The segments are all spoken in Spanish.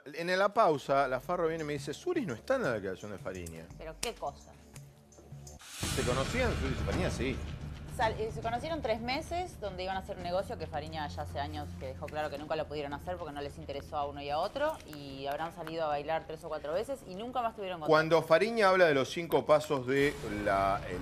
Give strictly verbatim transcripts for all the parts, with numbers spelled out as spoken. pausa, en la pausa, la Farro viene y me dice, Suri no está en la declaración de Fariña. ¿Pero qué cosa? ¿Se conocían Suri y Fariña? Sí. Sal, se conocieron tres meses donde iban a hacer un negocio que Fariña ya hace años que dejó claro que nunca lo pudieron hacer porque no les interesó a uno y a otro y habrán salido a bailar tres o cuatro veces y nunca más tuvieron contacto. Cuando Fariña habla de los cinco pasos de la, el,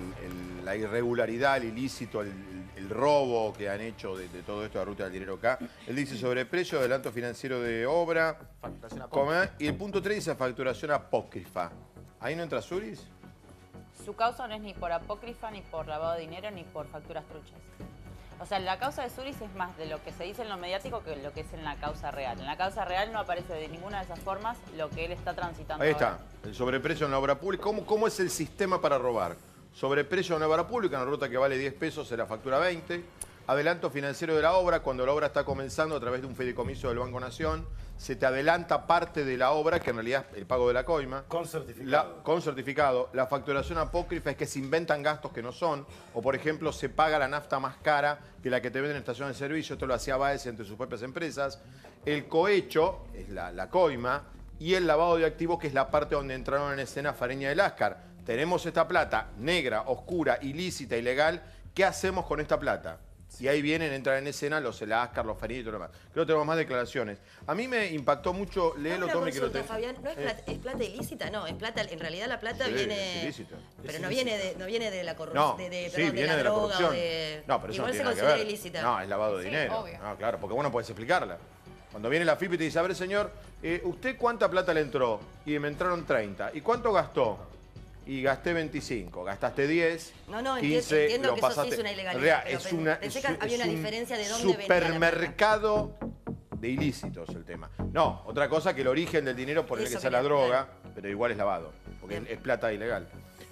el, la irregularidad, el ilícito, el, el robo que han hecho de, de todo esto de la ruta del dinero acá, él dice sobreprecio, adelanto financiero de obra, facturación apócrifa. Y el punto tres dice facturación apócrifa. ¿Ahí no entra Suris? Su causa no es ni por apócrifa, ni por lavado de dinero, ni por facturas truchas. O sea, la causa de Suris es más de lo que se dice en lo mediático que lo que es en la causa real. En la causa real no aparece de ninguna de esas formas lo que él está transitando. Ahí está, ahora. El sobreprecio en la obra pública. ¿Cómo, cómo es el sistema para robar? Sobreprecio en la obra pública, una ruta que vale diez pesos se la factura veinte. Adelanto financiero de la obra, cuando la obra está comenzando a través de un fideicomiso del Banco Nación, se te adelanta parte de la obra, que en realidad es el pago de la coima. Con certificado. La, con certificado. La facturación apócrifa es que se inventan gastos que no son, o por ejemplo se paga la nafta más cara que la que te venden en estación de servicio, esto lo hacía Báez entre sus propias empresas. El cohecho, es la, la coima, y el lavado de activos, que es la parte donde entraron en escena Fariña del Áscar. Tenemos esta plata negra, oscura, ilícita, ilegal, ¿qué hacemos con esta plata? Y ahí vienen, entran en escena los Elaskar, los Farid y todo lo demás. Creo que tenemos más declaraciones. A mí me impactó mucho, léelo, no, Tommy, que lo tenés. Fabián, ¿no es plata, es plata ilícita? No, es plata, en realidad la plata sí, viene... ilícita. Pero es no, ilícita. Viene de, no viene de la corrupción, no, de, de, sí, perdón, viene de la, de la droga corrupción. O de... No, pero eso igual no tiene se nada que ver. Ilícita. No, es lavado de sí, dinero. Obvio. No, claro, porque vos no podés explicarla. Cuando viene la F I P y te dice, a ver, señor, eh, ¿usted cuánta plata le entró? Y me entraron treinta. ¿Y cuánto gastó? Y gasté veinticinco, gastaste diez, no, no, quince, entiendo lo que pasaste. Eso sí es una ilegalidad. Real, es una, es, que había una es diferencia de dónde venía. Supermercado de ilícitos el tema. No, otra cosa que el origen del dinero por el eso que sea la droga, claro. Pero igual es lavado, porque bien. Es plata ilegal.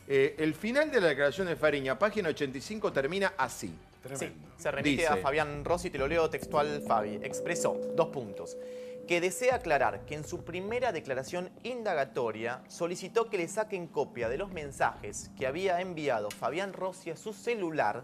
Eh, el final de la declaración de Fariña, página ochenta y cinco, termina así. Sí, se remite dice, a Fabián Rossi, te lo leo textual, Fabi. Expresó, dos puntos. Que desea aclarar que en su primera declaración indagatoria solicitó que le saquen copia de los mensajes que había enviado Fabián Rossi a su celular,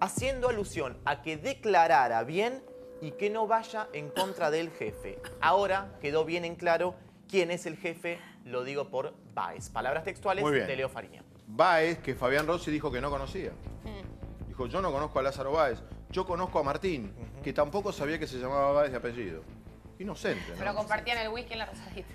haciendo alusión a que declarara bien y que no vaya en contra del jefe. Ahora quedó bien en claro quién es el jefe, lo digo por Báez. Palabras textuales de Leo Fariña. Báez, que Fabián Rossi dijo que no conocía. Mm. Dijo, yo no conozco a Lázaro Báez, yo conozco a Martín, uh-huh. Que tampoco sabía que se llamaba Báez de apellido. Inocente, ¿no? Pero compartían el whisky en la Rosadita.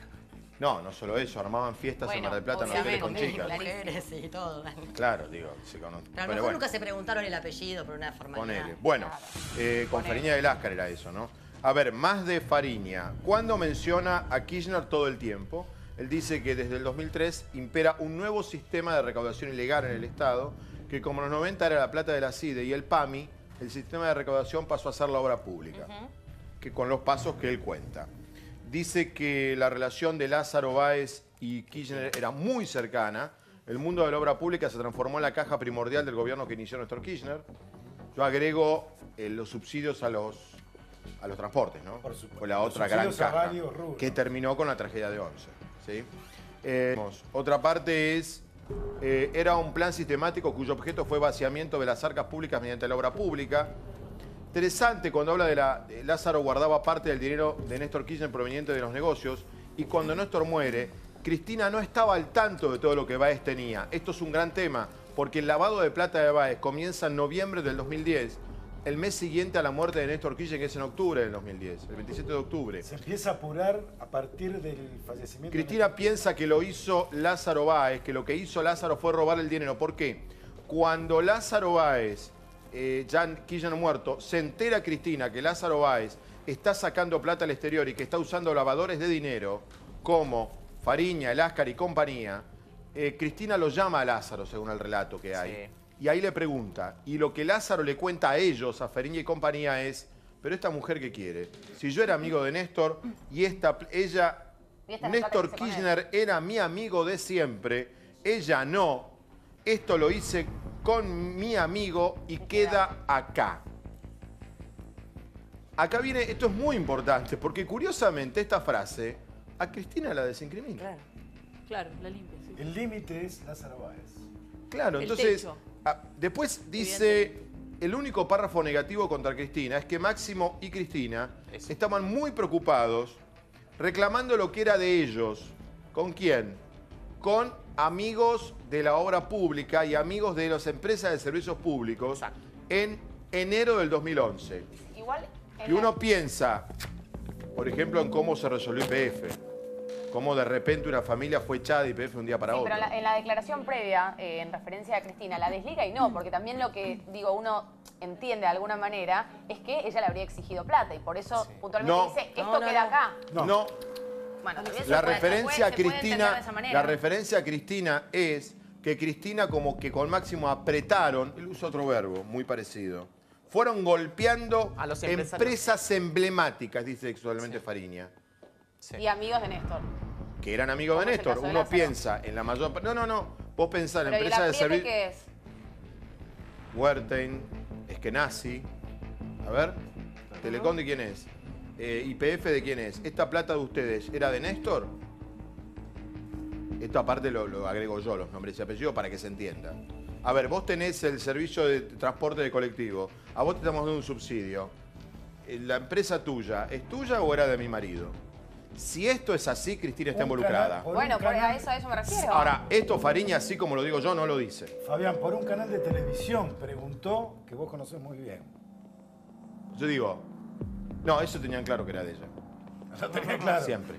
No, no solo eso, armaban fiestas bueno, en Mar del Plata en los hoteles con chicas. Mujeres y todo. Claro, digo, se conoce. Pero a lo mejor bueno. Nunca se preguntaron el apellido por una formalidad. Ponele. Bueno, claro. eh, con Fariña del Áscar era eso, ¿no? A ver, más de Fariña. ¿Cuándo menciona a Kirchner todo el tiempo? Él dice que desde el dos mil tres impera un nuevo sistema de recaudación ilegal en el Estado, que como en los noventa era la plata de la SIDE y el PAMI, el sistema de recaudación pasó a ser la obra pública. Uh-huh. Que con los pasos que él cuenta. Dice que la relación de Lázaro Báez y Kirchner era muy cercana. El mundo de la obra pública se transformó en la caja primordial del gobierno que inició Néstor Kirchner. Yo agrego eh, los subsidios a los, a los transportes, ¿no? Por supuesto. Fue la los otra gran caja que terminó con la tragedia de once. ¿Sí? Eh, otra parte es, eh, era un plan sistemático cuyo objeto fue vaciamiento de las arcas públicas mediante la obra pública. Interesante cuando habla de la... Lázaro guardaba parte del dinero de Néstor Kirchner proveniente de los negocios y cuando Néstor muere, Cristina no estaba al tanto de todo lo que Báez tenía. Esto es un gran tema porque el lavado de plata de Báez comienza en noviembre del dos mil diez, el mes siguiente a la muerte de Néstor Kirchner, que es en octubre del dos mil diez, el veintisiete de octubre. Se empieza a apurar a partir del fallecimiento. Cristina piensa que lo hizo Lázaro Báez, que lo que hizo Lázaro fue robar el dinero. ¿Por qué? Cuando Lázaro Báez... Eh, Jan Kirchner muerto, se entera Cristina que Lázaro Báez está sacando plata al exterior y que está usando lavadores de dinero como Fariña, Elaskar y compañía, eh, Cristina lo llama a Lázaro, según el relato que hay. Sí. Y ahí le pregunta. Y lo que Lázaro le cuenta a ellos, a Fariña y compañía, es, pero esta mujer que quiere, si yo era amigo de Néstor y esta, ella, y esta Néstor Kirchner era mi amigo de siempre, ella no, esto lo hice con mi amigo y queda acá. Acá viene, esto es muy importante, porque curiosamente esta frase a Cristina la desincrimina. Claro, claro, la limpia. Sí. El límite es Lázaro Báez. Claro, el entonces, a, después dice, el único párrafo negativo contra Cristina es que Máximo y Cristina eso. Estaban muy preocupados reclamando lo que era de ellos. ¿Con quién? Con amigos de la obra pública y amigos de las empresas de servicios públicos. Exacto. En enero del dos mil once. Igual. Y uno piensa, por ejemplo, en cómo se resolvió Y P F. Cómo de repente una familia fue echada de Y P F un día para sí, otro. Pero la, en la declaración previa, eh, en referencia a Cristina, la desliga y no, porque también lo que, digo, uno entiende de alguna manera es que ella le habría exigido plata y por eso sí. puntualmente no. dice, esto no, no, queda no. acá. No. no. Bueno, la referencia, puede, Cristina, la referencia a Cristina es que Cristina como que con Máximo apretaron, él usa otro verbo muy parecido, fueron golpeando a los empresas emblemáticas, dice sexualmente sí. Fariña. Sí. Y amigos de Néstor. Que eran amigos de Néstor. Uno de piensa en la mayor... No, no, no. Vos pensás en empresas de servicio... ¿Qué es? Huertein, Eskenazi. A ver. Uh-huh. Telecondi, ¿quién es? ¿Y P F eh, de quién es? ¿Esta plata de ustedes era de Néstor? Esto aparte lo, lo agrego yo, los nombres y apellidos, para que se entienda. A ver, vos tenés el servicio de transporte de colectivo. A vos te estamos dando un subsidio. ¿La empresa tuya es tuya o era de mi marido? Si esto es así, Cristina está involucrada. Bueno, por eso, a eso me refiero. Ahora, esto Fariña, así como lo digo yo, no lo dice. Fabián, por un canal de televisión preguntó, que vos conocés muy bien. Yo digo, no, eso tenían claro que era de ella. Lo tenía claro. Siempre.